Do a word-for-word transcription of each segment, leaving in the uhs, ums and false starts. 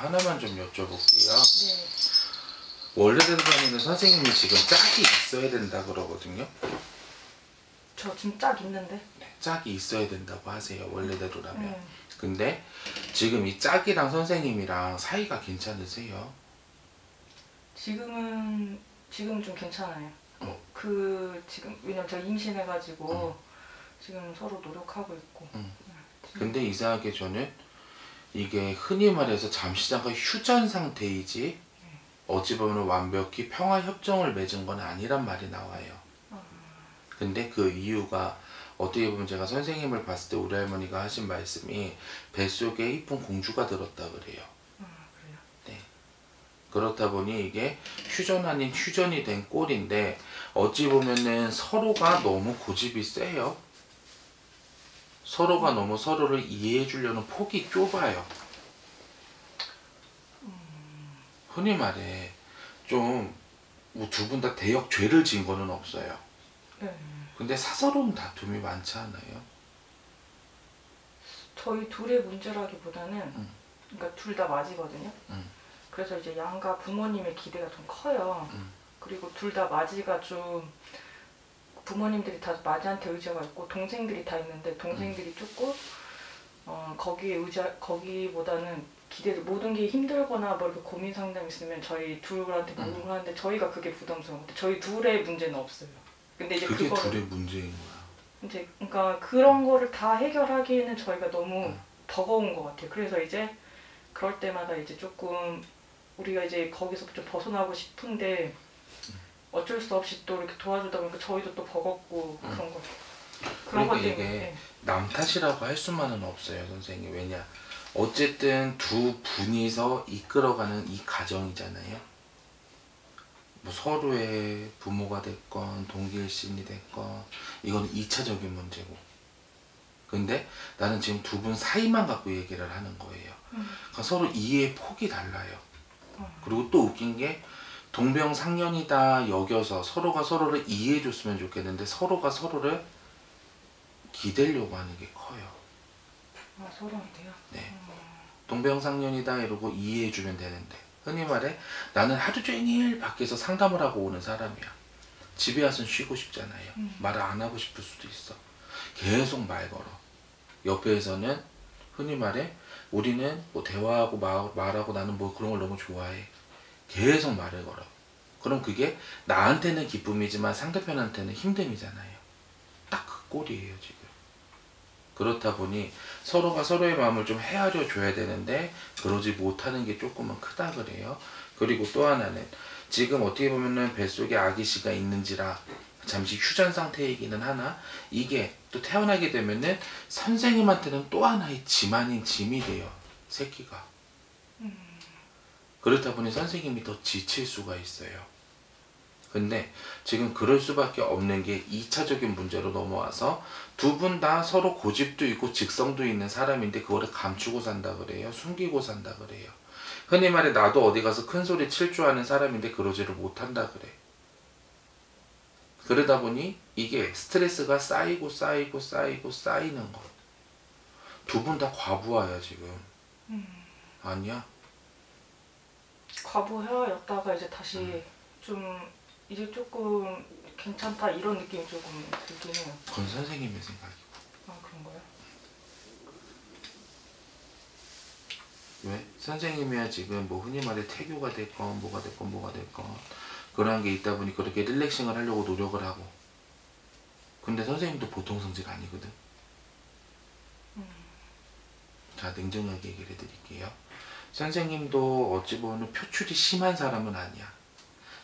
하나만 좀 여쭤볼게요. 네. 원래대로 다니는 선생님이 지금 짝이 있어야 된다 그러거든요. 저 지금 짝 있는데? 네, 짝이 있어야 된다고 하세요, 원래대로라면. 음. 근데 지금 이 짝이랑 선생님이랑 사이가 괜찮으세요? 지금은 지금 좀 괜찮아요. 어. 그 지금 왜냐면 제가 임신해가지고 어. 지금 서로 노력하고 있고. 음. 근데 이상하게 저는 이게 흔히 말해서 잠시자가 휴전 상태이지 네. 어찌 보면 완벽히 평화협정을 맺은 건 아니란 말이 나와요. 어. 근데 그 이유가 어떻게 보면 제가 선생님을 봤을 때 우리 할머니가 하신 말씀이 뱃속에 이쁜 공주가 들었다 그래요. 아, 그래요? 네. 그렇다 보니 이게 휴전 아닌 휴전이 된 꼴인데 어찌 보면은 서로가 너무 고집이 세요. 서로가 너무 서로를 이해해 주려는 폭이 좁아요. 흔히 말해 좀 두 분 다 대역죄를 지은 거는 없어요. 네. 근데 사서로운 다툼이 많지 않아요? 저희 둘의 문제라기보다는 응. 그러니까 둘 다 맞이거든요. 응. 그래서 이제 양가 부모님의 기대가 좀 커요. 응. 그리고 둘 다 맞이가 좀 부모님들이 다 맞이한테 의지가 있고 동생들이 다 있는데 동생들이 응. 조금 어, 거기에 의지 거기보다는 기대도 모든 게 힘들거나 뭐 이렇게 고민 상담 있으면 저희 둘한테 물어보고 응. 하는데 저희가 그게 부담스러운 건데 저희 둘의 문제는 없어요. 근데 이제 그게 그거를, 둘의 문제인 거야. 이제 그러니까 그런 거를 다 해결하기에는 저희가 너무 응. 버거운 것 같아요. 그래서 이제 그럴 때마다 이제 조금 우리가 이제 거기서 좀 벗어나고 싶은데 응. 어쩔 수 없이 또 이렇게 도와주다 보니까 저희도 또 버겁고 응. 그런 거. 그런 것 때문에 이게 남 탓이라고 할 수만은 없어요, 선생님. 왜냐? 어쨌든 두 분이서 이끌어가는 이 가정이잖아요. 뭐 서로의 부모가 됐건 동기일신이 됐건 이건 이 차적인 문제고 근데 나는 지금 두 분 사이만 갖고 얘기를 하는 거예요. 음. 그러니까 서로 이해의 폭이 달라요. 음. 그리고 또 웃긴 게 동병상련이다 여겨서 서로가 서로를 이해해 줬으면 좋겠는데 서로가 서로를 기대려고 하는 게 커요. 아, 서로한테요? 네. 음. 동병상련이다 이러고 이해해 주면 되는데 흔히 말해 나는 하루 종일 밖에서 상담을 하고 오는 사람이야. 집에 와서는 쉬고 싶잖아요. 음. 말을 안 하고 싶을 수도 있어. 계속 말 걸어. 옆에서는 흔히 말해 우리는 뭐 대화하고 마, 말하고 나는 뭐 그런 걸 너무 좋아해. 계속 말을 걸어. 그럼 그게 나한테는 기쁨이지만 상대편한테는 힘듦이잖아요. 딱 그 꼴이에요 지금. 그렇다 보니 서로가 서로의 마음을 좀 헤아려 줘야 되는데 그러지 못하는 게 조금은 크다 그래요. 그리고 또 하나는 지금 어떻게 보면은 뱃속에 아기씨가 있는지라 잠시 휴전 상태이기는 하나 이게 또 태어나게 되면은 선생님한테는 또 하나의 짐 아닌 짐이 돼요. 새끼가. 그렇다 보니 선생님이 더 지칠 수가 있어요. 근데 지금 그럴 수밖에 없는 게 이 차적인 문제로 넘어와서 두 분 다 서로 고집도 있고 직성도 있는 사람인데 그거를 감추고 산다 그래요. 숨기고 산다 그래요. 흔히 말해 나도 어디 가서 큰 소리 칠 줄 아는 사람인데 그러지를 못한다 그래. 그러다 보니 이게 스트레스가 쌓이고 쌓이고 쌓이고 쌓이는 거. 두 분 다 과부하야 지금. 음. 아니야? 과부하였다가 이제 다시 음. 좀 이제 조금 괜찮다 이런 느낌이 조금 들긴 해요. 그건 선생님의 생각이고. 아 그런가요? 왜? 선생님이야 지금 뭐 흔히 말해 태교가 됐건 뭐가 됐건 뭐가 됐건 그런 게 있다 보니 그렇게 릴렉싱을 하려고 노력을 하고 근데 선생님도 보통 성질 아니거든. 음. 자 냉정하게 얘기를 해드릴게요. 선생님도 어찌 보면 표출이 심한 사람은 아니야.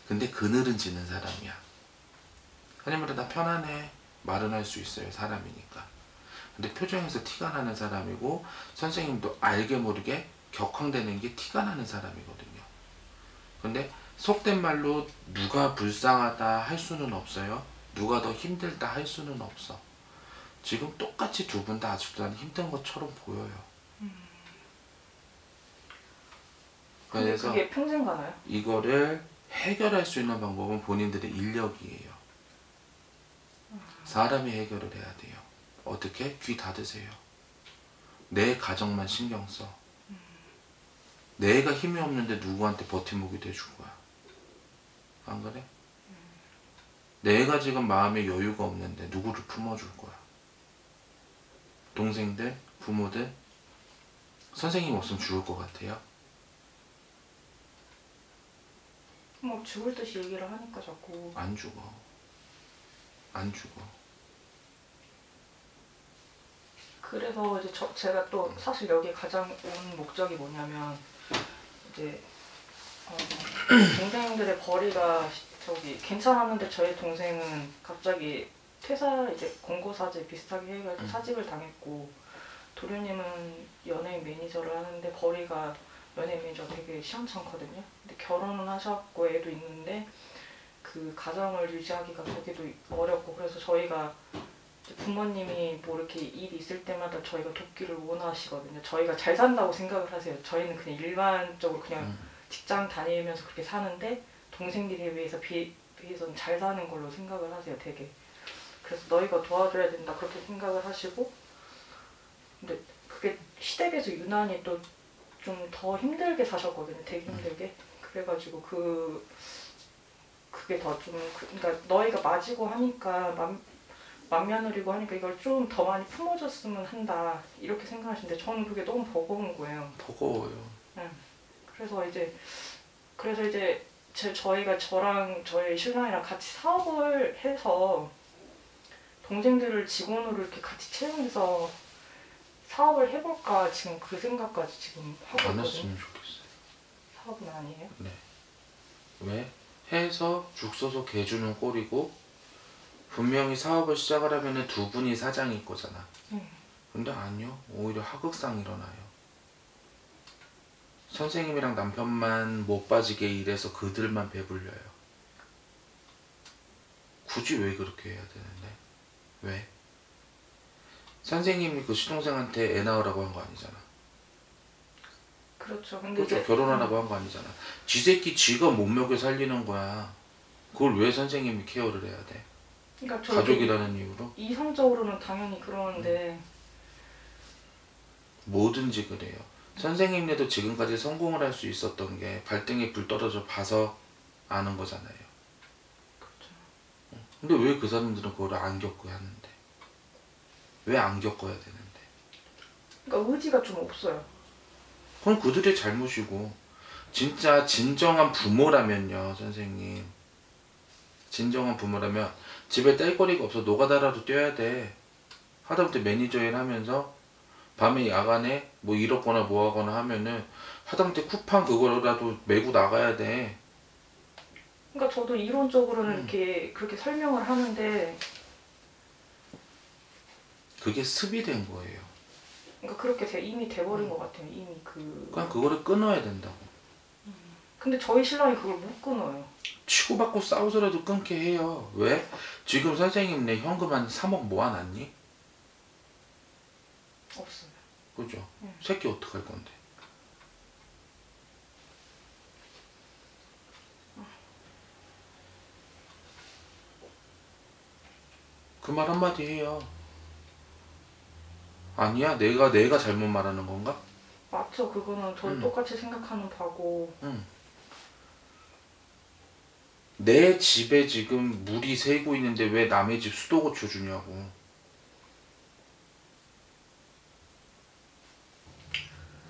근데 그늘은 지는 사람이야. 흔히 말해 나 편안해. 말은 할 수 있어요. 사람이니까. 근데 표정에서 티가 나는 사람이고 선생님도 알게 모르게 격앙되는 게 티가 나는 사람이거든요. 근데 속된 말로 누가 불쌍하다 할 수는 없어요. 누가 더 힘들다 할 수는 없어. 지금 똑같이 두 분 다 아직도 난 힘든 것처럼 보여요. 그래서 그게 평생 가나요? 이거를 해결할 수 있는 방법은 본인들의 인력이에요. 사람이 해결을 해야 돼요. 어떻게? 귀 닫으세요. 내 가정만 신경 써. 내가 힘이 없는데 누구한테 버팀목이 돼준 거야. 안 그래? 음. 내가 지금 마음에 여유가 없는데 누구를 품어줄 거야. 동생들, 부모들, 선생님 없으면 죽을 것 같아요. 막 죽을 듯이 얘기를 하니까 자꾸. 안 죽어. 안 죽어. 그래서 이제 저, 제가 또 사실 여기 가장 온 목적이 뭐냐면 이제 어, 동생들의 벌이가 저기 괜찮았는데 저희 동생은 갑자기 퇴사 이제 공고사직 비슷하게 해가지고 응. 사직을 당했고 도련님은 연예인 매니저를 하는데 벌이가 연예인 매니저 되게 시원찮거든요. 근데 결혼은 하셨고 애도 있는데 그 가정을 유지하기가 되게도 어렵고 그래서 저희가 부모님이 뭐 이렇게 일이 있을 때마다 저희가 돕기를 원하시거든요. 저희가 잘 산다고 생각을 하세요. 저희는 그냥 일반적으로 그냥 직장 다니면서 그렇게 사는데 동생들에 비해서 비, 비해서는 잘 사는 걸로 생각을 하세요. 되게. 그래서 너희가 도와줘야 된다 그렇게 생각을 하시고 근데 그게 시댁에서 유난히 또 좀 더 힘들게 사셨거든요. 되게 힘들게. 그래가지고 그 그게 더 좀 그러니까 너희가 맞이고 하니까 맘, 맏며느리고 하니까 이걸 좀 더 많이 품어줬으면 한다 이렇게 생각하시는데 저는 그게 너무 버거운 거예요. 버거워요. 네. 그래서 이제 그래서 이제 제, 저희가 저랑 저희 신랑이랑 같이 사업을 해서 동생들을 직원으로 이렇게 같이 채용해서 사업을 해볼까 지금 그 생각까지 지금 하고 있거든요. 안 했으면 좋겠어요. 사업은 아니에요? 네. 왜? 해서 죽 써서 개 주는 꼴이고 분명히 사업을 시작을 하면 두 분이 사장일 거잖아. 응. 근데 아니요. 오히려 하극상 일어나요. 선생님이랑 남편만 못 빠지게 일해서 그들만 배불려요. 굳이 왜 그렇게 해야 되는데? 왜? 선생님이 그 시동생한테 애 낳으라고 한 거 아니잖아. 그렇죠. 근데 그렇죠. 이제... 결혼하라고 한 거 아니잖아. 지 새끼 지가 못 먹여 살리는 거야. 그걸 왜 선생님이 케어를 해야 돼? 그러니까 가족이라는 이유로? 이성적으로는 당연히 그러는데 뭐든지 그래요. 선생님네도 지금까지 성공을 할 수 있었던 게 발등에 불 떨어져 봐서 아는 거잖아요. 그렇죠. 근데 왜 그 사람들은 그걸 안 겪어야 하는데? 왜 안 겪어야 되는데? 그러니까 의지가 좀 없어요. 그건 그들의 잘못이고 진짜 진정한 부모라면요 선생님 진정한 부모라면 집에 뗄거리가 없어 노가다라도 뛰어야 돼. 하다못해 매니저 일 하면서 밤에 야간에 뭐 이렇거나 뭐하거나 하면은 하다못해 쿠팡 그거라도 메고 나가야 돼. 그러니까 저도 이론적으로는 음. 이렇게 그렇게 설명을 하는데 그게 습이 된 거예요. 그러니까 그렇게 돼, 이미 돼버린 음. 것 같아요. 이미 그 그냥 그거를 끊어야 된다고. 음. 근데 저희 신랑이 그걸 못 끊어요. 치고받고 싸우더라도 끊게 해요. 왜? 지금 선생님 내 현금 한 삼억 모아놨니? 없어요. 그죠? 응. 새끼 어떡할 건데? 그 말 한마디 해요. 아니야? 내가 내가 잘못 말하는 건가? 맞죠. 그거는 저 응. 똑같이 생각하는 바고. 응. 내 집에 지금 물이 새고 있는데 왜 남의 집 수도 고쳐주냐고.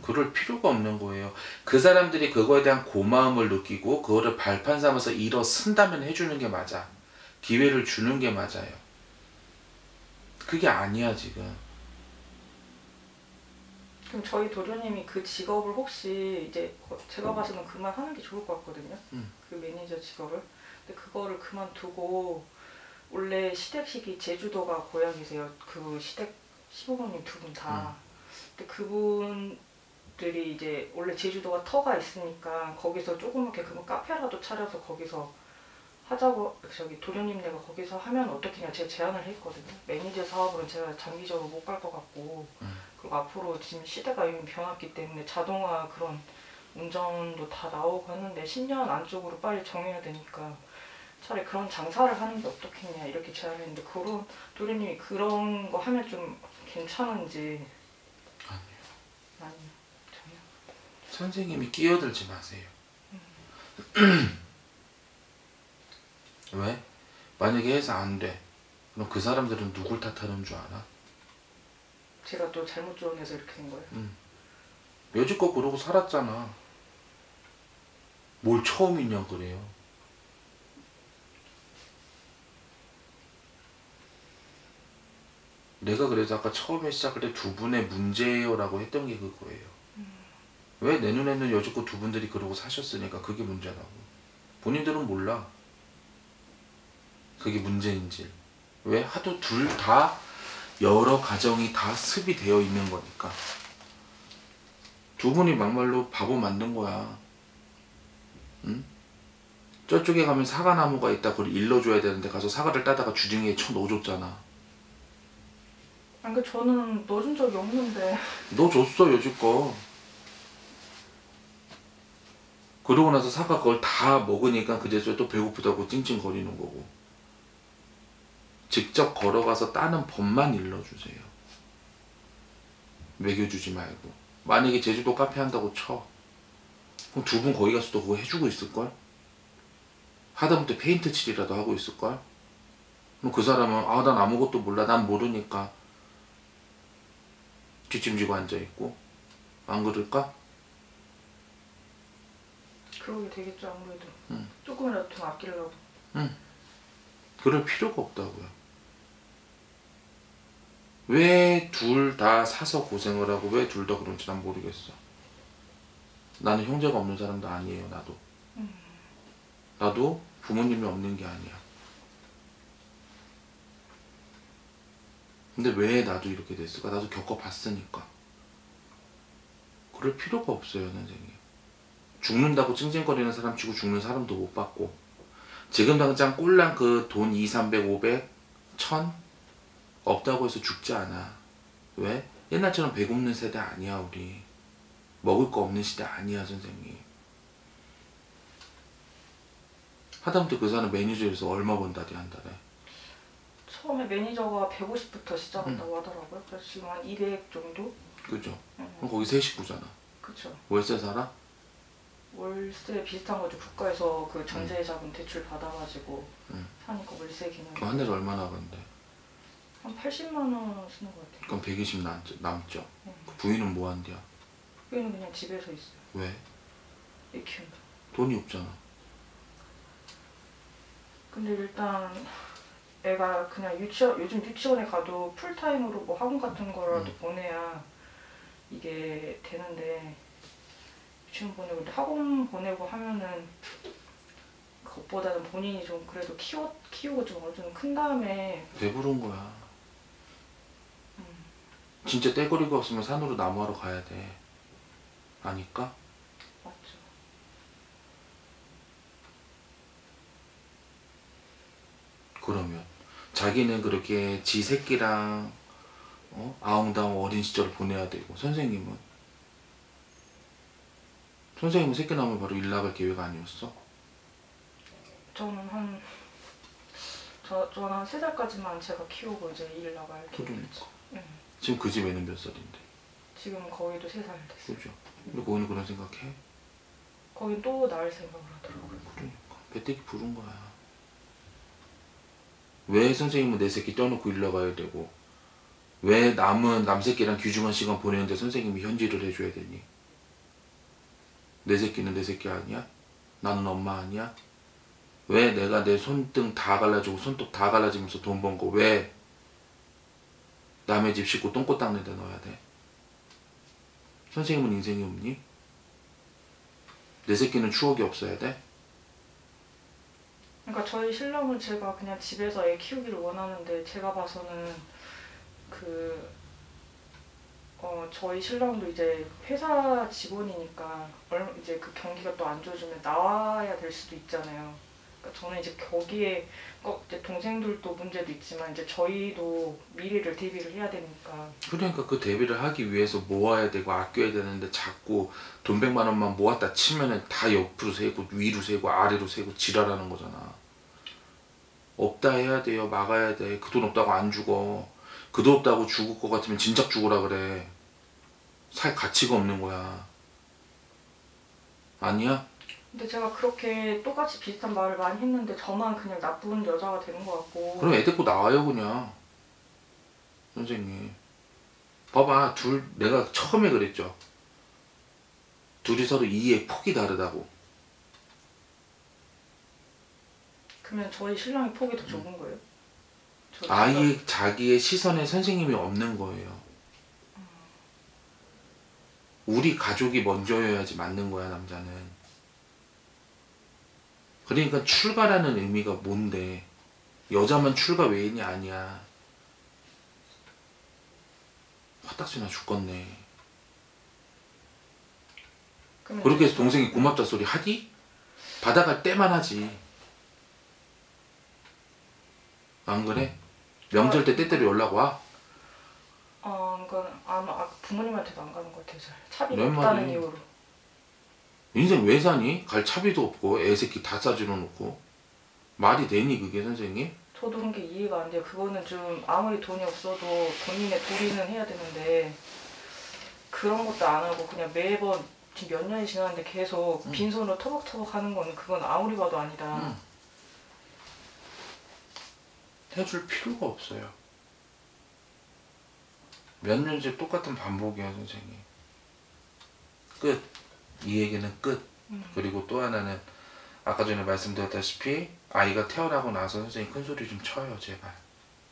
그럴 필요가 없는 거예요. 그 사람들이 그거에 대한 고마움을 느끼고 그거를 발판 삼아서 일어쓴다면 해주는 게 맞아. 기회를 주는 게 맞아요. 그게 아니야 지금. 그럼 저희 도련님이 그 직업을 혹시 이제 제가 봐서는 그만하는 게 좋을 것 같거든요. 음. 그 매니저 직업을. 근데 그거를 그만두고 원래 시댁식이 제주도가 고향이세요. 그 시댁 시부모님 두 분 다. 음. 근데 그분들이 이제 원래 제주도가 터가 있으니까 거기서 조그맣게 그분 카페라도 차려서 거기서 하자고 저기 도련님네가 거기서 하면 어떻게냐 제가 제안을 했거든요. 매니저 사업으로는 제가 장기적으로 못 갈 것 같고 음. 그리고 앞으로 지금 시대가 이미 변했기 때문에 자동화 그런 운전도 다 나오고 하는데 십 년 안쪽으로 빨리 정해야 되니까 차라리 그런 장사를 하는 게 어떻겠냐 이렇게 제안을 했는데 그런 도련님이 그런 거 하면 좀 괜찮은지. 아니요. 아니요. 선생님이 끼어들지 마세요. 왜? 만약에 해서 안 돼. 그럼 그 사람들은 누굴 탓하는 줄 알아? 제가 또 잘못 조언해서 이렇게 된 거예요? 응. 여지껏 그러고 살았잖아. 뭘 처음이냐 그래요. 내가 그래서 아까 처음에 시작할 때 두 분의 문제예요 라고 했던 게 그거예요. 음. 왜 내 눈에는 여지껏 두 분들이 그러고 사셨으니까 그게 문제라고. 본인들은 몰라 그게 문제인지. 왜? 하도 둘 다 여러 가정이 다 습이 되어 있는 거니까. 두 분이 막말로 바보 만든 거야. 응? 저쪽에 가면 사과나무가 있다. 그걸 일러줘야 되는데 가서 사과를 따다가 주둥이에 쳐 넣어줬잖아. 아니 그 저는 넣어준 적이 없는데. 넣어줬어 여지껏. 그러고 나서 사과 그걸 다 먹으니까 그제서야 또 배고프다고 찡찡거리는 거고. 직접 걸어가서 따는 법만 일러주세요. 매겨주지 말고. 만약에 제주도 카페 한다고 쳐. 그럼 두 분 거기 가서도 그거 해주고 있을걸? 하다못해 페인트 칠이라도 하고 있을걸? 그럼 그 사람은 아, 난 아무것도 몰라, 난 모르니까 뒷짐지고 앉아있고. 안 그럴까? 그러게 되겠죠 아무래도. 응. 조금이라도 돈 아끼려고. 응. 그럴 필요가 없다고요. 왜 둘 다 사서 고생을 하고 왜 둘 다 그런지 난 모르겠어. 나는 형제가 없는 사람도 아니에요. 나도 음. 나도 부모님이 없는 게 아니야. 근데 왜 나도 이렇게 됐을까? 나도 겪어봤으니까. 그럴 필요가 없어요 선생님. 죽는다고 찡찡거리는 사람 치고 죽는 사람도 못 받고. 지금 당장 꼴랑 그 돈 이백, 삼백, 오백, 천 없다고 해서 죽지 않아. 왜? 옛날처럼 배고픈 세대 아니야 우리. 먹을 거 없는 시대 아니야 선생님. 하다못해 그 사람 매니저에서 얼마 번다디 한 달에. 처음에 매니저가 백오십부터 시작한다고 응. 하더라고요. 그래서 지금 한 이백 정도? 그죠. 응. 그럼 거기 세 식구잖아. 그쵸. 월세 살아? 월세 비슷한 거죠. 국가에서 그 전세자금 응. 대출 받아가지고 응. 사니까 월세 기능. 그럼 한 달에 얼마 나가는데? 한 팔십만 원 쓰는 것 같아요. 그럼 백이십 남, 남죠? 응. 그 부인은 뭐 한대요? 부인은 그냥 집에서 있어요. 왜? 애 키운다. 돈이 없잖아. 근데 일단 애가 그냥 유치원, 요즘 유치원에 가도 풀타임으로 뭐 학원 같은 거라도 응. 보내야 이게 되는데 유치원 보내고 학원 보내고 하면은 그것보다는 본인이 좀 그래도 키워, 키우고 좀 어느 정도 큰 다음에. 배부른 거야. 응. 진짜 떼거리가 없으면 산으로 나무하러 가야 돼. 아니까? 맞죠. 그러면 자기는 그렇게 지 새끼랑 어? 아웅다웅 어린 시절을 보내야 되고 선생님은? 선생님은 새끼 나오면 바로 일 나갈 계획 아니었어? 저는 한... 저, 저는 한 세 살까지만 제가 키우고 이제 일 나갈 계획이었죠. 응. 지금 그 집 애는 몇 살인데? 지금 거기도 세 살 됐어요. 그죠. 근데 거기는 그런 생각해? 거긴 또 나을 생각을 하더라고요. 그러니까 배때기 부른 거야. 왜 선생님은 내 새끼 떼어놓고 일러 가야 되고 왜 남은 남새끼랑 귀중한 시간 보내는데 선생님이 현질을 해줘야 되니? 내 새끼는 내 새끼 아니야? 나는 엄마 아니야? 왜 내가 내 손등 다 갈라지고 손톱 다 갈라지면서 돈 번 거 왜 남의 집 식구 똥꼬 닦는 데 넣어야 돼? 선생님은 인생이 없니? 내 새끼는 추억이 없어야 돼? 그러니까 저희 신랑은 제가 그냥 집에서 애 키우기를 원하는데 제가 봐서는 그 어 저희 신랑도 이제 회사 직원이니까 얼마 이제 그 경기가 또 안 좋아지면 나와야 될 수도 있잖아요. 그러니까 저는 이제 거기에 어 이제 동생들도 문제도 있지만 이제 저희도 미래를 대비를 해야 되니까. 그러니까 그 대비를 하기 위해서 모아야 되고 아껴야 되는데 자꾸 돈 백만 원만 모았다 치면은 다 옆으로 세고 위로 세고 아래로 세고 지랄하는 거잖아. 없다 해야 돼요. 막아야 돼. 그 돈 없다고 안 죽어. 그 돈 없다고 죽을 것 같으면 진작 죽으라 그래. 살 가치가 없는 거야. 아니야? 근데 제가 그렇게 똑같이 비슷한 말을 많이 했는데 저만 그냥 나쁜 여자가 되는 것 같고. 그럼 애 데리고 나와요 그냥. 선생님 봐봐, 둘, 내가 처음에 그랬죠. 둘이 서로 이해 폭이 다르다고. 그러면 저희 신랑의 폭이 더 좁은 거예요? 아예 제가... 자기의 시선에 선생님이 없는 거예요. 음... 우리 가족이 먼저여야지 맞는 거야, 남자는. 그러니까 출가라는 의미가 뭔데? 여자만 출가 외인이 아니야. 화딱지나 죽겠네. 그렇게 해서 동생이 고맙다 소리 하디? 받아갈 때만 하지. 안 그래? 명절 때 때때로 연락 와? 어, 그건 아마 부모님한테도 안 가는 것 같아요. 차비가 없다는 이유로. 인생 왜 사니? 갈 차비도 없고 애새끼 다 싸주러 놓고. 말이 되니 그게 선생님? 저도 그런 게 이해가 안 돼요. 그거는 좀 아무리 돈이 없어도 본인의 도리는 해야 되는데 그런 것도 안 하고 그냥 매번 지금 몇 년이 지났는데 계속 응. 빈손으로 터벅터벅 하는 건 그건 아무리 봐도 아니다. 응. 해줄 필요가 없어요. 몇 년째 똑같은 반복이야 선생님. 끝. 이 얘기는 끝. 응. 그리고 또 하나는 아까 전에 말씀드렸다시피 아이가 태어나고 나서 선생님 큰소리 좀 쳐요 제발.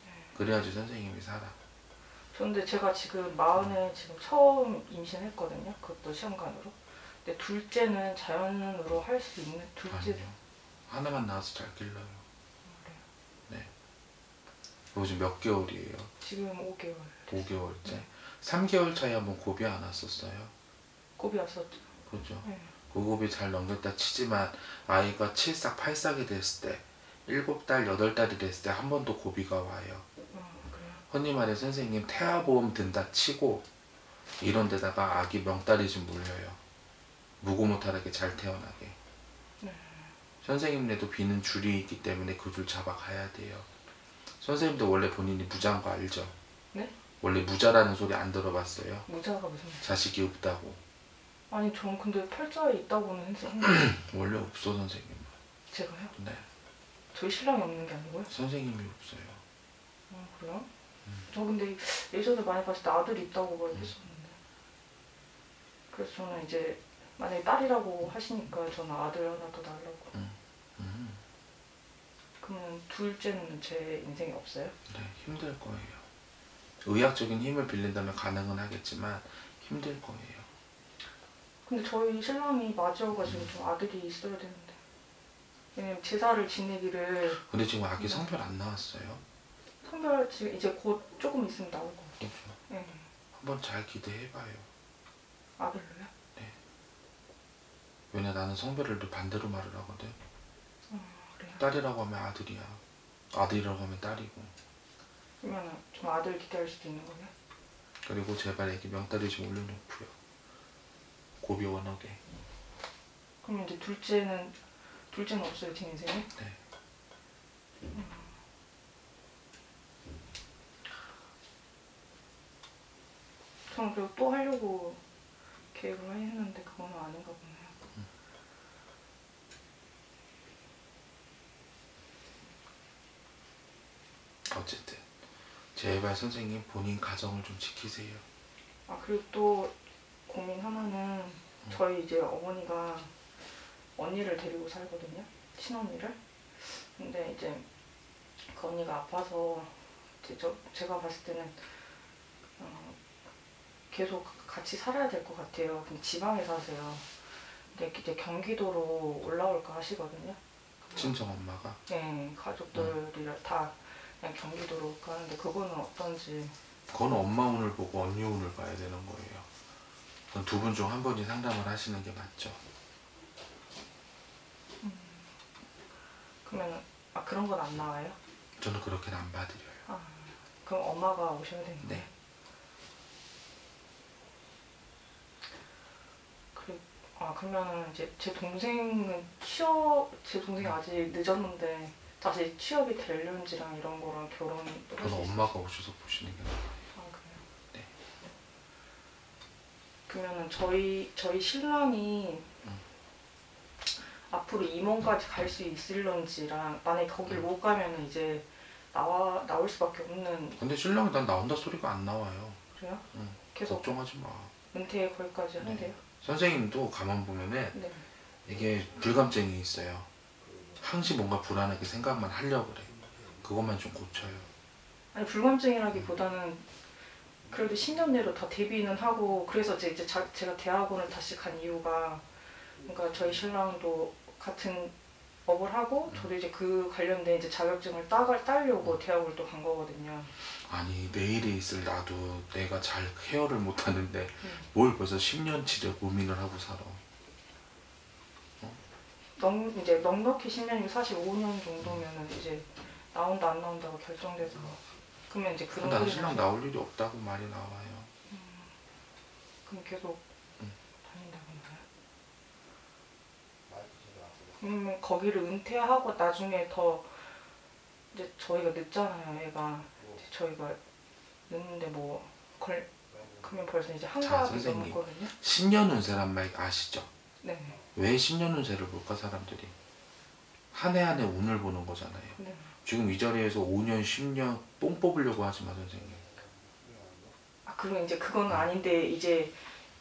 네. 그래야지 선생님이 살아. 근데 제가 지금 마흔에 지금 처음 임신했거든요. 그것도 시험관으로. 근데 둘째는 자연으로 할 수 있는 둘째. 아니요. 하나만 낳아서 잘 길러요. 그래요? 네. 요즘 몇 개월이에요? 지금 오 개월. 오 개월째. 네. 삼 개월 차에 한번 고비 안 왔었어요? 고비 왔었죠. 그렇죠. 네. 그 고비 잘 넘겼다 치지만 아이가 칠삭, 팔삭이 됐을 때 일곱 달, 여덟 달이 됐을 때 한 번 더 고비가 와요. 흔히 말해 선생님 태아보험 든다 치고 이런 데다가 아기 명다리 좀 물려요. 무고무탈하게 잘 태어나게. 네. 선생님네도 비는 줄이 있기 때문에 그 줄 잡아가야 돼요. 선생님도 원래 본인이 무자인 거 알죠? 네? 원래 무자라는 소리 안 들어봤어요? 무자가 무슨 말이야? 자식이 없다고. 아니 전 근데 팔자에 있다고는 했었는데. 원래 없어 선생님. 제가요? 네. 저희 신랑이 없는 게 아니고요? 선생님이 없어요. 아 그래요? 저 근데 예전에 많이 봤을 때 아들이 있다고 말 했었는데. 그래서 저는 이제 만약에 딸이라고 하시니까 저는 아들 하나 더 달라고. 응. 응. 그러면 둘째는 제 인생에 없어요? 네, 힘들 거예요. 의학적인 힘을 빌린다면 가능은 하겠지만 힘들 거예요. 근데 저희 신랑이 마지어가지고 응. 좀 아들이 있어야 되는데. 왜냐면 제사를 지내기를. 근데 지금 아기 성별 안 나왔어요? 성별 지금 이제 곧 조금 있으면 나올 것 같아요. 네. 한번 잘 기대해봐요. 아들로요? 네. 왜냐 나는 성별을 또 반대로 말을 하거든. 어, 그래요? 딸이라고 하면 아들이야. 아들이라고 하면 딸이고. 그러면 좀 아들 기대할 수도 있는 거네? 그리고 제발 애기 명다리 좀 올려놓고요. 고비 원하게. 그럼 이제 둘째는 둘째는 없어요 제 인생에? 네. 음. 저는 그리고 또 하려고 계획을 했는데 그건 아닌가 보네요. 응. 어쨌든 제발 선생님 본인 가정을 좀 지키세요. 아 그리고 또 고민 하나는 응. 저희 이제 어머니가 언니를 데리고 살거든요. 친언니를. 근데 이제 그 언니가 아파서 이제 저, 제가 봤을 때는 어, 계속 같이 살아야 될 것 같아요. 근데 지방에 사세요. 근데 이제 경기도로 올라올까 하시거든요. 친정 엄마가? 네, 가족들이 응. 다 그냥 경기도로 가는데 그거는 어떤지. 그건 엄마 운을 보고 언니 운을 봐야 되는 거예요. 그건 두 분 중 한 분이 상담을 하시는 게 맞죠. 음. 그러면 아 그런 건 안 나와요? 저는 그렇게는 안 봐드려요. 아, 그럼 엄마가 오셔야 되는 거예요? 네. 아 그러면 이제 제 동생은 취업, 제 동생이 아직 늦었는데 다시 취업이 될런지랑 이런 거랑 결혼을 그건 엄마가 오셔서 보시는 게 나아요. 아 그래요? 네. 그러면은 저희 저희 신랑이 응. 앞으로 임원까지 갈 수 있을런지랑, 만약에 거길 못 가면 이제 나와, 나올 수밖에 없는. 근데 신랑이 난 나온다 소리가 안 나와요. 그래요? 응. 계속 걱정하지 마. 은퇴에 거기까지 한대요? 네. 선생님도 가만 보면은 네. 이게 불감증이 있어요. 항시 뭔가 불안하게 생각만 하려고 그래. 그것만 좀 고쳐요. 아니 불감증이라기보다는 음. 그래도 십 년 내로 다 데뷔는 하고, 그래서 이제, 이제 자, 제가 대학원을 다시 간 이유가, 그러니까 저희 신랑도 같은 업을 하고 저도 이제 그 관련된 이제 자격증을 따갈 따려고 대학을 또 간 거거든요. 아니 내일에 있을 나도 내가 잘 케어를 못 하는데 음. 뭘 벌써 십 년치를 고민을 하고 살아. 어? 넉 이제 넉넉히 십 년이면 사십오 년 정도면은 이제 나온다 안 나온다가 결정돼서 어. 그러면 이제 그런. 난 신랑 나올 일이 없다고 말이 나와요. 음. 그럼 계속 음. 다닌다고. 음, 거기를 은퇴하고 나중에 더 이제 저희가 늦잖아요. 애가 이제 저희가 늦는데 뭐 걸, 그러면 벌써 이제 한가하게 넘었거든요. 십 년 운세란 말 아시죠? 네. 왜 십 년 운세를 볼까 사람들이? 한 해 한 해 운을 보는 거잖아요. 네. 지금 이 자리에서 오 년, 십 년 뽕 뽑으려고 하지 마 선생님. 아 그럼 이제 그건 아닌데 이제.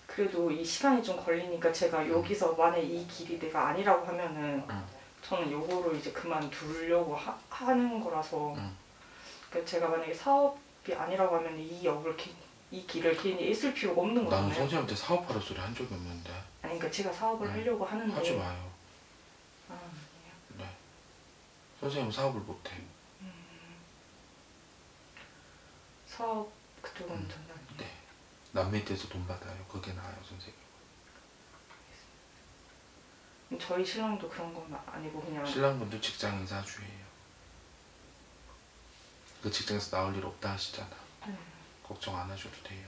그래도 이 시간이 좀 걸리니까 제가 여기서 만약 이 길이 내가 아니라고 하면은 응. 저는 요거를 이제 그만두려고 하, 하는 거라서 응. 그러니까 제가 만약에 사업이 아니라고 하면 이 역을 이 길을 괜히 있을 필요가 없는 거잖아요. 나는 선생님한테 사업하라 소리 한 적이 없는데. 아니 그러니까 제가 사업을 응. 하려고 하는데. 하지 마요. 아 아니요. 네. 선생님은 사업을 못해. 음. 사업 그쪽은 응. 전혀. 네. 남 밑에서 돈 받아요. 그게 나아요, 선생님. 저희 신랑도 그런 건 아니고 그냥. 신랑분도 직장인 사주예요. 그 직장에서 나올 일 없다 하시잖아. 음. 걱정 안 하셔도 돼요.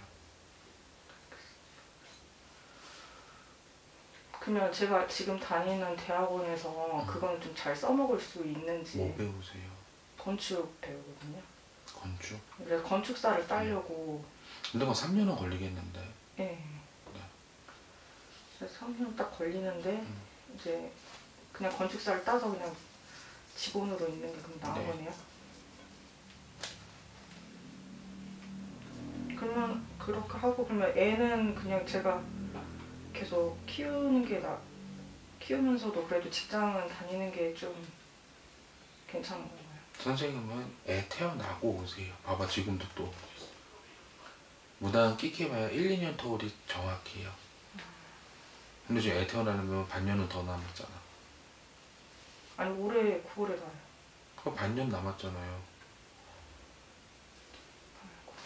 그냥 제가 지금 다니는 대학원에서 음. 그건 좀 잘 써먹을 수 있는지. 뭐 배우세요? 건축 배우거든요. 건축? 그래서 건축사를 따려고. 음. 근데 뭐 삼 년은 걸리겠는데. 네. 네. 그래서 삼 년 딱 걸리는데 음. 이제 그냥 건축사를 따서 그냥 직원으로 있는 게 그럼 나은 네. 거네요. 그러면 그렇게 하고 그러면 애는 그냥 제가 계속 키우는 게 나 키우면서도 그래도 직장은 다니는 게 좀 괜찮은 거예요. 선생님은 애 태어나고 오세요. 봐봐 지금도 또. 무당 끼키봐야 일, 이 년 터울이 정확해요. 근데 지금 애 태어나려면 반년은 더 남았잖아. 아니 올해 구월에 나요. 그럼 반년 남았잖아요.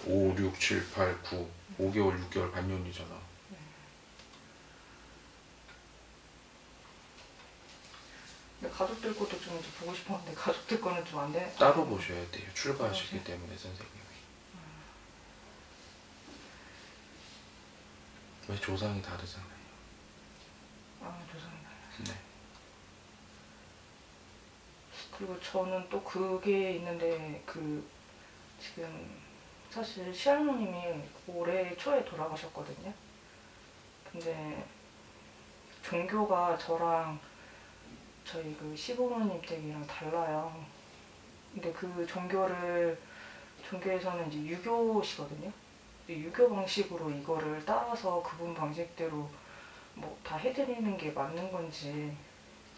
오, 육, 칠, 팔, 구 네. 오 개월, 육 개월 반년이잖아. 네. 근데 가족들 것도 좀 이제 보고 싶었는데 가족들 거는 좀 안 돼. 따로 보셔야 돼요. 출가하시기 네. 때문에 선생님. 왜 조상이 다르잖아요. 아 조상이 다르죠. 네. 그리고 저는 또 그게 있는데 그 지금 사실 시할머님이 올해 초에 돌아가셨거든요. 근데 종교가 저랑 저희 그 시부모님 댁이랑 달라요. 근데 그 종교를 종교에서는 이제 유교시거든요. 유교 방식으로 이거를 따라서 그분 방식대로 뭐 다 해드리는 게 맞는 건지.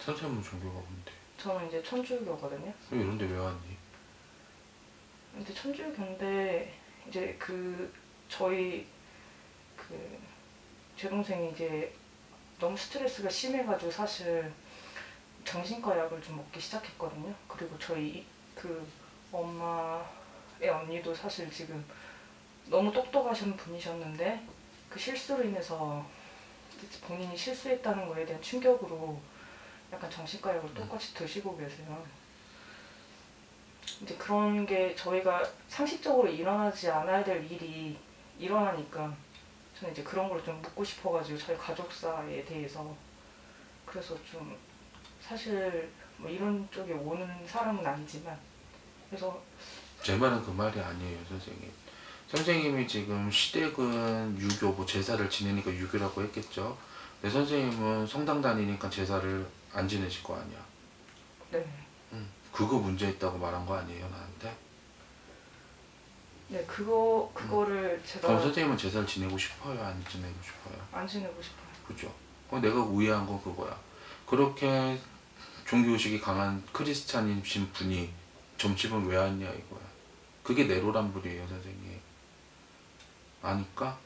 선생님은 종교가 뭔데? 저는 이제 천주교거든요. 그럼 이런데 왜 왔니? 근데 천주교인데 이제 그 저희 그 제 동생이 이제 너무 스트레스가 심해가지고 사실 정신과 약을 좀 먹기 시작했거든요. 그리고 저희 그 엄마의 언니도 사실 지금 너무 똑똑하신 분이셨는데 그 실수로 인해서 본인이 실수했다는 거에 대한 충격으로 약간 정신과 약을 똑같이 드시고 계세요. 이제 그런 게 저희가 상식적으로 일어나지 않아야 될 일이 일어나니까 저는 이제 그런 걸 좀 묻고 싶어가지고 저희 가족사에 대해서. 그래서 좀 사실 뭐 이런 쪽에 오는 사람은 아니지만. 그래서 제 말은 그 말이 아니에요 선생님. 선생님이 지금 시댁은 유교, 뭐 제사를 지내니까 유교라고 했겠죠. 근데 선생님은 성당 다니니까 제사를 안 지내실 거 아니야. 네. 음, 그거 문제 있다고 말한 거 아니에요, 나한테? 네, 그거, 그거를 음. 제가... 그럼 선생님은 제사를 지내고 싶어요? 안 지내고 싶어요? 안 지내고 싶어요. 그죠? 그럼 내가 우회한 건 그거야. 그렇게 종교의식이 강한 크리스찬이신 분이 점집은 왜 왔냐 이거야. 그게 내로란불이에요, 선생님. 아니까?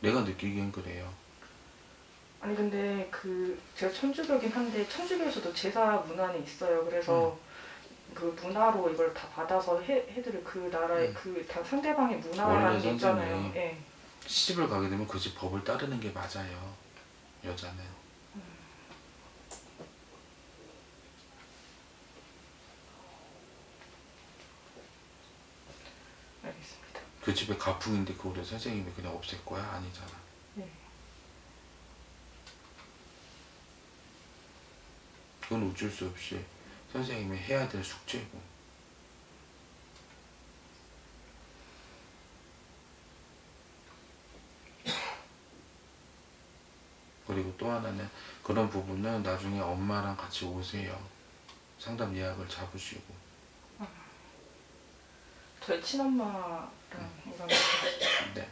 내가 느끼기엔 그래요. 아니 근데 그 제가 천주교긴 한데 천주교에서도 제사 문화는 있어요. 그래서 음. 그 문화로 이걸 다 받아서 해, 해드릴 그 나라의 음. 그 다 상대방의 문화라는 게 있잖아요. 예. 시집을 가게 되면 그 집 법을 따르는 게 맞아요. 여자는. 음. 알겠습니다. 그 집에 가풍인데 그거를 선생님이 그냥 없앨 거야? 아니잖아. 네. 그건 어쩔 수 없이 선생님이 해야 될 숙제고. 그리고 또 하나는 그런 부분은 나중에 엄마랑 같이 오세요. 상담 예약을 잡으시고. 아, 저희 친엄마랑 응. 이런 거. 네.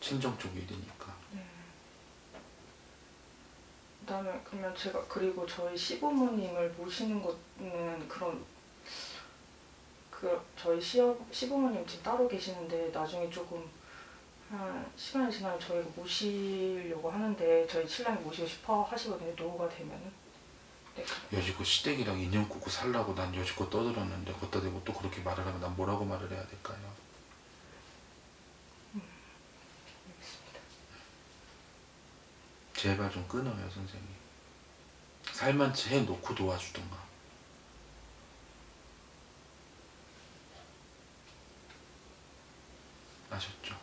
친정 쪽 일이니까. 네. 그다음에 그러면 제가 그리고 저희 시부모님을 모시는 것은 그런 그 저희 시어 시부모님 지금 따로 계시는데 나중에 조금 한 시간이 지나면 저희가 모시려고 하는데 저희 신랑이 모시고 싶어 하시거든요. 노후가 되면은. 네. 여지껏 시댁이랑 인연 꾸고 살라고 난 여지껏 떠들었는데 걷다 대고 또 그렇게 말을 하면 난 뭐라고 말을 해야 될까요? 제발 좀 끊어요, 선생님. 살만 채 놓고 도와주던가. 아셨죠?